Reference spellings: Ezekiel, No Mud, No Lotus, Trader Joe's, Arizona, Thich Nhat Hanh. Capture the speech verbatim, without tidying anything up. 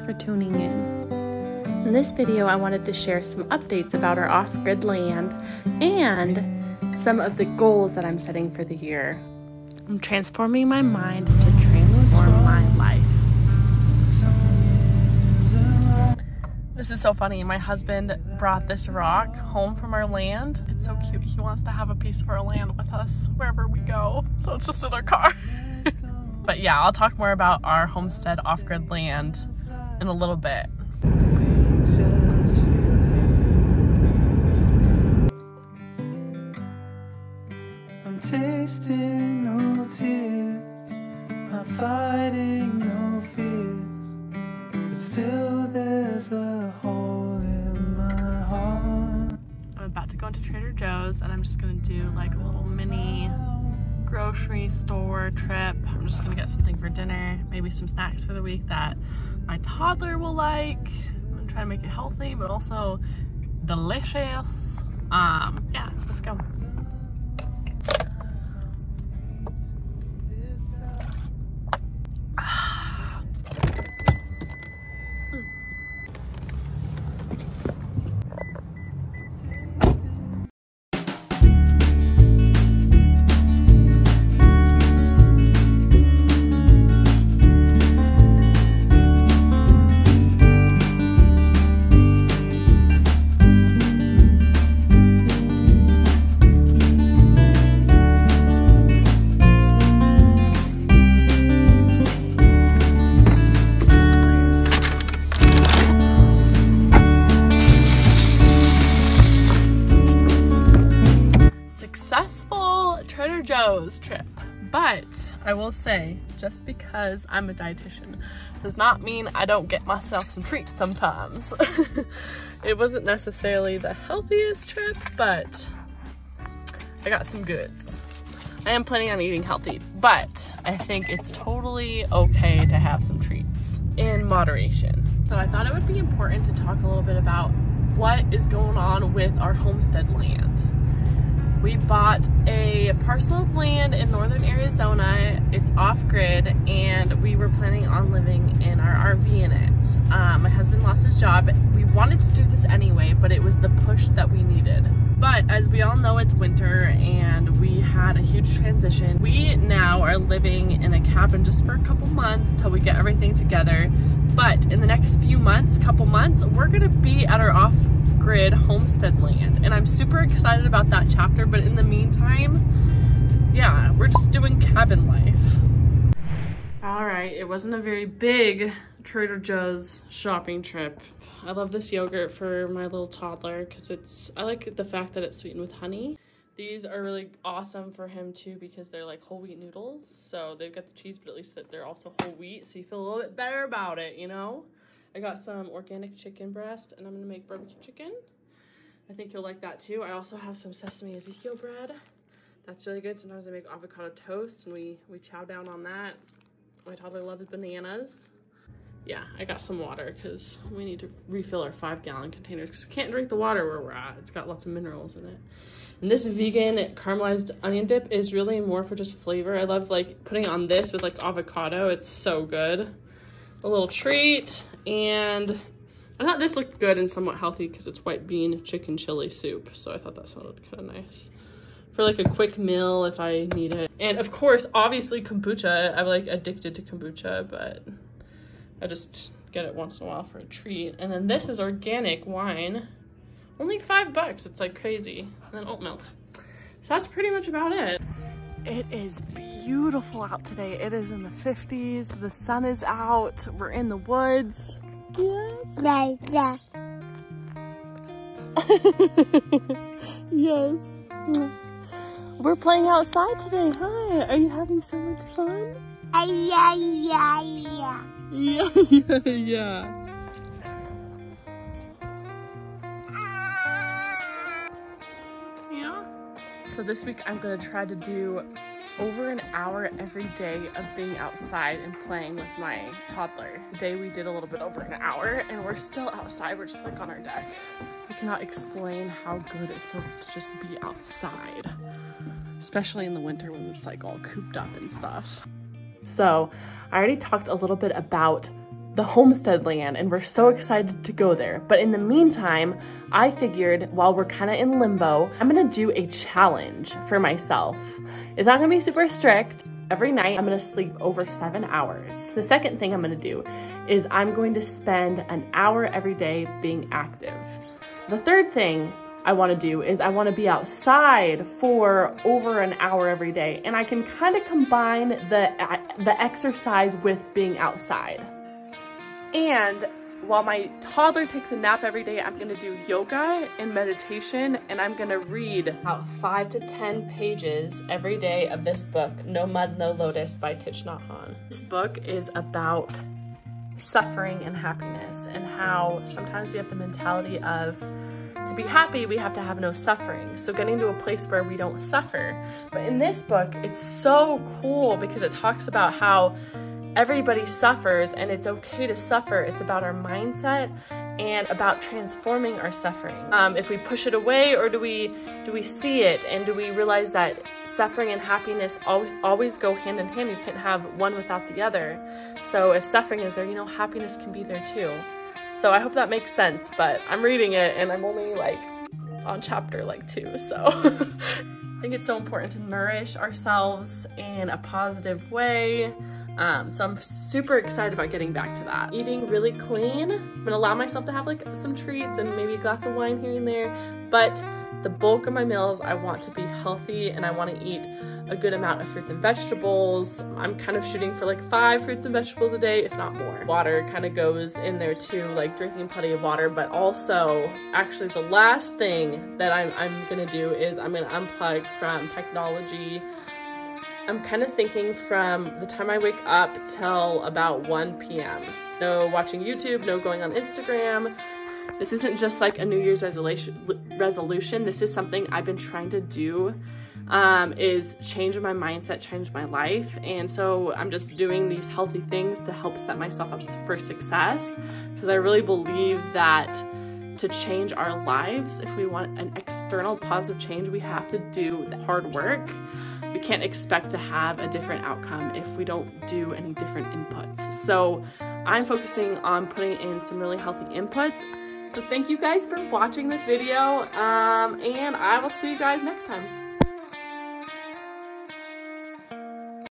thanks for tuning in. In this video, I wanted to share some updates about our off-grid land and some of the goals that I'm setting for the year. I'm transforming my mind to transform my life. This is so funny. My husband brought this rock home from our land. It's so cute. He wants to have a piece of our land with us wherever we go. So it's just in our car. But yeah, I'll talk more about our homestead off-grid land in a little bit. I'm tasting no tears. I'm fighting no fears. But still there's a hole in my heart. I'm about to go into Trader Joe's and I'm just gonna do like a little mini grocery store trip. I'm just gonna get something for dinner, maybe some snacks for the week that my toddler will like. I'm gonna try to make it healthy, but also delicious. Um, yeah, let's go. Trader Joe's trip, but I will say, just because I'm a dietitian does not mean I don't get myself some treats sometimes. It wasn't necessarily the healthiest trip, but I got some goods. I am planning on eating healthy, but I think it's totally okay to have some treats in moderation. So I thought it would be important to talk a little bit about what is going on with our homestead land. We bought a parcel of land in northern Arizona. It's off-grid, and we were planning on living in our R V in it. Um, my husband lost his job. We wanted to do this anyway, but it was the push that we needed. But as we all know, it's winter, and we had a huge transition. We now are living in a cabin just for a couple months till we get everything together. But in the next few months, couple months, we're gonna be at our off-grid homestead land, and I'm super excited about that chapter, but in the meantime, yeah, we're just doing cabin life. Alright, it wasn't a very big Trader Joe's shopping trip. I love this yogurt for my little toddler because it's, I like the fact that it's sweetened with honey. These are really awesome for him too because they're like whole wheat noodles, so they've got the cheese, but at least that they're also whole wheat, so you feel a little bit better about it, you know? I got some organic chicken breast, and I'm gonna make barbecue chicken. I think you'll like that too. I also have some sesame Ezekiel bread. That's really good. Sometimes I make avocado toast, and we, we chow down on that. My toddler loves bananas. Yeah, I got some water, because we need to refill our five gallon containers, because we can't drink the water where we're at. It's got lots of minerals in it. And this vegan caramelized onion dip is really more for just flavor. I love like putting on this with like avocado. It's so good. A little treat, and I thought this looked good and somewhat healthy because it's white bean chicken chili soup, so I thought that sounded kind of nice for like a quick meal if I need it. And of course, obviously, kombucha. I'm like addicted to kombucha, but I just get it once in a while for a treat. And then this is organic wine, only five bucks. It's like crazy. And then oat milk. So that's pretty much about it. It is beautiful out today. It is in the fifties. The sun is out. We're in the woods. Yes. Like that. Yes. We're playing outside today. Hi. Are you having so much fun? Uh, yeah, yeah, yeah. Yeah, yeah, yeah. So this week I'm gonna try to do over an hour every day of being outside and playing with my toddler. Today we did a little bit over an hour and we're still outside, we're just like on our deck. I cannot explain how good it feels to just be outside, especially in the winter when it's like all cooped up and stuff. So I already talked a little bit about the homestead land, and we're so excited to go there. But in the meantime, I figured while we're kind of in limbo, I'm gonna do a challenge for myself. It's not gonna be super strict. Every night I'm gonna sleep over seven hours. The second thing I'm gonna do is I'm going to spend an hour every day being active. The third thing I wanna do is I wanna be outside for over an hour every day, and I can kind of combine the, the exercise with being outside. And while my toddler takes a nap every day, I'm gonna do yoga and meditation, and I'm gonna read about five to ten pages every day of this book, No Mud, No Lotus by Thich Nhat Hanh. This book is about suffering and happiness, and how sometimes we have the mentality of, to be happy, we have to have no suffering. So getting to a place where we don't suffer. But in this book, it's so cool because it talks about how everybody suffers and it's okay to suffer. It's about our mindset and about transforming our suffering. Um, if we push it away, or do we do we see it, and do we realize that suffering and happiness always always go hand in hand? You can't have one without the other. So if suffering is there, you know, happiness can be there too. So I hope that makes sense, but I'm reading it and I'm only like on chapter like two, so. I think it's so important to nourish ourselves in a positive way. Um, so I'm super excited about getting back to that. Eating really clean. I'm gonna allow myself to have like some treats and maybe a glass of wine here and there, but the bulk of my meals, I want to be healthy, and I want to eat a good amount of fruits and vegetables. I'm kind of shooting for like five fruits and vegetables a day, if not more. Water kind of goes in there too, like drinking plenty of water, but also actually the last thing that I'm, I'm gonna do is I'm gonna unplug from technology. I'm kind of thinking from the time I wake up till about one P M No watching YouTube, no going on Instagram. This isn't just like a New Year's resolution, resolution. This is something I've been trying to do, um, is change my mindset, change my life. And so I'm just doing these healthy things to help set myself up for success, because I really believe that to change our lives, if we want an external positive change, we have to do the hard work. We can't expect to have a different outcome if we don't do any different inputs. So I'm focusing on putting in some really healthy inputs. So thank you guys for watching this video, um, and I will see you guys next time.